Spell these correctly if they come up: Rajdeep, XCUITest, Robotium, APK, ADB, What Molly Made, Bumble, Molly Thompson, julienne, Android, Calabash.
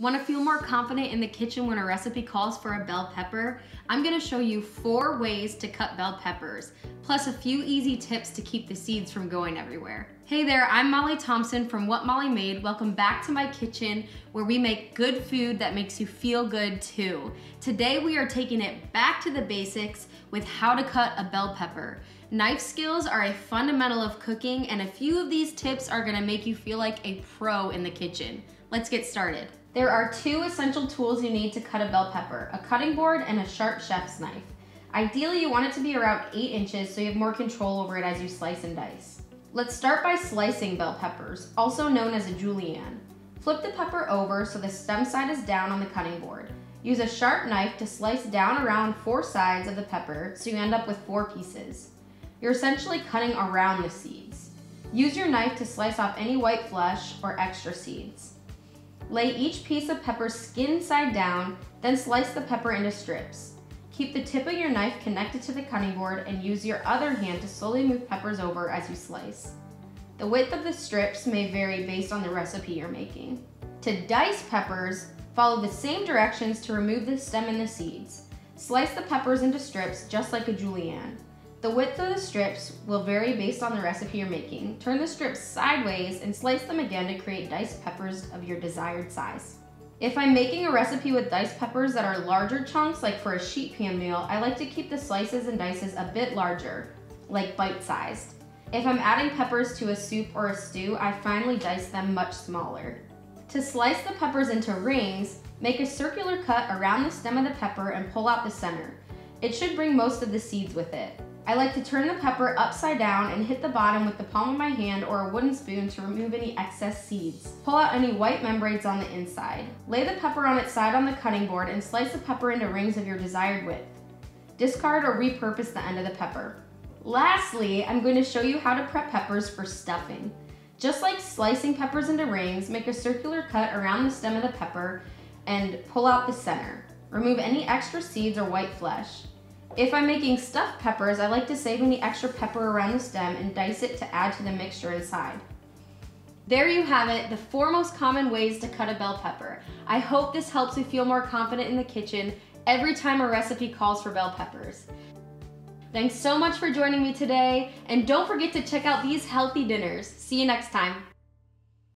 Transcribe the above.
Want to feel more confident in the kitchen when a recipe calls for a bell pepper? I'm going to show you 4 ways to cut bell peppers, plus a few easy tips to keep the seeds from going everywhere. Hey there, I'm Molly Thompson from What Molly Made. Welcome back to my kitchen where we make good food that makes you feel good too. Today we are taking it back to the basics with how to cut a bell pepper. Knife skills are a fundamental of cooking, and a few of these tips are going to make you feel like a pro in the kitchen. Let's get started. There are 2 essential tools you need to cut a bell pepper, a cutting board and a sharp chef's knife. Ideally, you want it to be around 8 inches so you have more control over it as you slice and dice. Let's start by slicing bell peppers, also known as a julienne. Flip the pepper over so the stem side is down on the cutting board. Use a sharp knife to slice down around 4 sides of the pepper so you end up with 4 pieces. You're essentially cutting around the seeds. Use your knife to slice off any white flesh or extra seeds. Lay each piece of pepper skin side down, then slice the pepper into strips. Keep the tip of your knife connected to the cutting board and use your other hand to slowly move peppers over as you slice. The width of the strips may vary based on the recipe you're making. To dice peppers, follow the same directions to remove the stem and the seeds. Slice the peppers into strips just like a julienne. The width of the strips will vary based on the recipe you're making. Turn the strips sideways and slice them again to create diced peppers of your desired size. If I'm making a recipe with diced peppers that are larger chunks, like for a sheet pan meal, I like to keep the slices and dices a bit larger, like bite-sized. If I'm adding peppers to a soup or a stew, I finely dice them much smaller. To slice the peppers into rings, make a circular cut around the stem of the pepper and pull out the center. It should bring most of the seeds with it. I like to turn the pepper upside down and hit the bottom with the palm of my hand or a wooden spoon to remove any excess seeds. Pull out any white membranes on the inside. Lay the pepper on its side on the cutting board and slice the pepper into rings of your desired width. Discard or repurpose the end of the pepper. Lastly, I'm going to show you how to prep peppers for stuffing. Just like slicing peppers into rings, make a circular cut around the stem of the pepper and pull out the center. Remove any extra seeds or white flesh. If I'm making stuffed peppers, I like to save any extra pepper around the stem and dice it to add to the mixture inside. There you have it, the 4 most common ways to cut a bell pepper. I hope this helps you feel more confident in the kitchen every time a recipe calls for bell peppers. Thanks so much for joining me today, and don't forget to check out these healthy dinners. See you next time.